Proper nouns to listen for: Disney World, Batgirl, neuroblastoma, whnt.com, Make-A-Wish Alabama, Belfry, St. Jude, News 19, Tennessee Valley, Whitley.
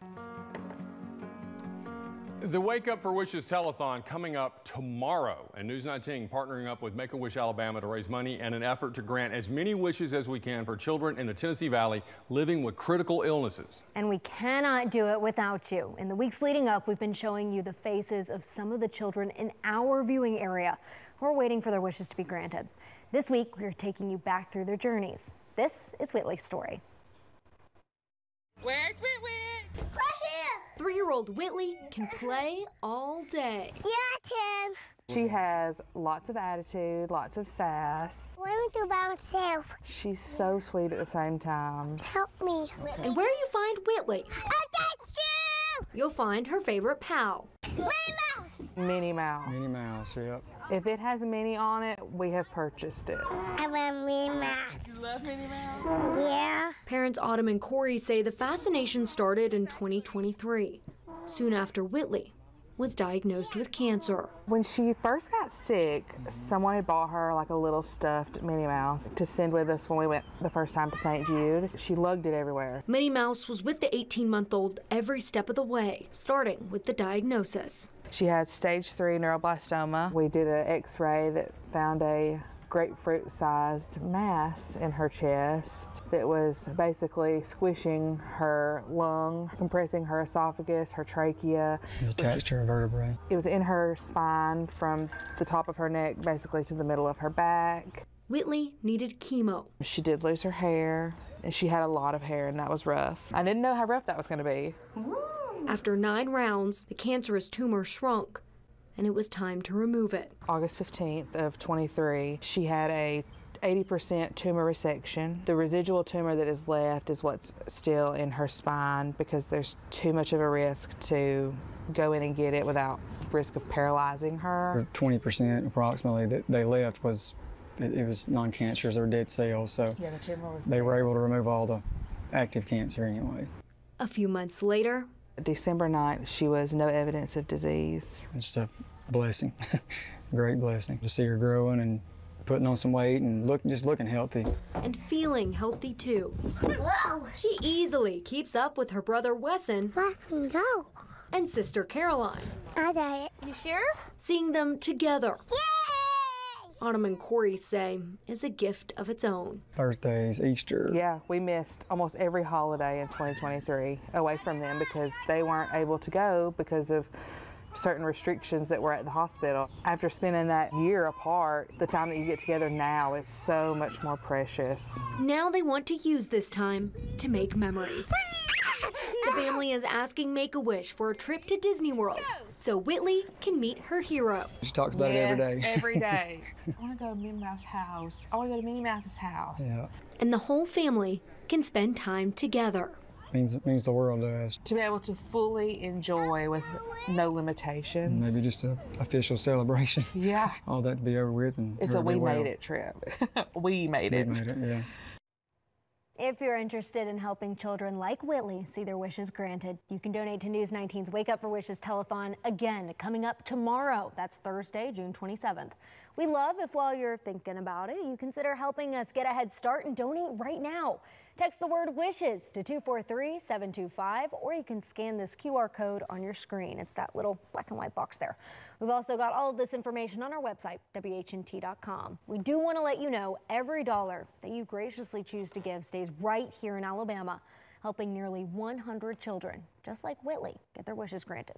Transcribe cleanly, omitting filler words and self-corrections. time. The Wake Up for Wishes Telethon coming up tomorrow, and News 19 partnering up with Make-A-Wish Alabama to raise money and an effort to grant as many wishes as we can for children in the Tennessee Valley living with critical illnesses. And we cannot do it without you. In the weeks leading up, we've been showing you the faces of some of the children in our viewing area who are waiting for their wishes to be granted. This week, we're taking you back through their journeys. This is Whitley's story. Where's Whitley? Three-year-old Whitley can play all day. Yeah, I can. She has lots of attitude, lots of sass. Let me do by myself. She's so sweet at the same time. Help me, Whitley. And where you find Whitley? I got you! You'll find her favorite pal. Minnie Mouse. Minnie Mouse. Minnie Mouse, yep. If it has Minnie on it, we have purchased it. I love Minnie Mouse. You love Minnie Mouse? Yeah. Parents Autumn and Corey say the fascination started in 2023, soon after Whitley was diagnosed with cancer. When she first got sick, someone had bought her like a little stuffed Minnie Mouse to send with us when we went the first time to St. Jude. She lugged it everywhere. Minnie Mouse was with the 18-month-old every step of the way, starting with the diagnosis. She had stage 3 neuroblastoma. We did an x-ray that found a grapefruit-sized mass in her chest that was basically squishing her lung, compressing her esophagus, her trachea. It attached to her vertebrae. It was in her spine from the top of her neck basically to the middle of her back. Whitley needed chemo. She did lose her hair, and she had a lot of hair, and that was rough. I didn't know how rough that was going to be. After 9 rounds, the cancerous tumor shrunk, and it was time to remove it. August 15th of 23, she had a 80% tumor resection. The residual tumor that is left is what's still in her spine because there's too much of a risk to go in and get it without risk of paralyzing her. 20% approximately that they left was, it was non-cancerous or dead cells, so yeah, the tumor was, they were able to remove all the active cancer anyway. A few months later, December 9th, she was no evidence of disease. It's a blessing, great blessing to see her growing and putting on some weight and just looking healthy. And feeling healthy too. Whoa. She easily keeps up with her brother Wesson and sister Caroline. I got it. You sure? Seeing them together, yay! Autumn and Corey say, is a gift of its own. Birthdays, Easter. Yeah, we missed almost every holiday in 2023 away from them because they weren't able to go because of certain restrictions that were at the hospital. After spending that year apart, the time that you get together now is so much more precious. Now they want to use this time to make memories. The family is asking Make-A-Wish for a trip to Disney World so Whitley can meet her hero. She talks about it every day. Every day. I want to go to Minnie Mouse's house. I want to go to Minnie Mouse's house. Yeah. And the whole family can spend time together. Means the world to us. To be able to fully enjoy with no limitations. Maybe just an official celebration. Yeah. All that to be over with. And it's a we made it trip. We made it, yeah. If you're interested in helping children like Whitley see their wishes granted, you can donate to News 19's Wake Up for Wishes Telethon, again, coming up tomorrow. That's Thursday, June 27th. We love if while you're thinking about it, you consider helping us get a head start and donate right now. Text the word WISHES to 243-725, or you can scan this QR code on your screen. It's that little black and white box there. We've also got all of this information on our website, whnt.com. We do want to let you know every dollar that you graciously choose to give stays right here in Alabama, helping nearly 100 children, just like Whitley, get their wishes granted.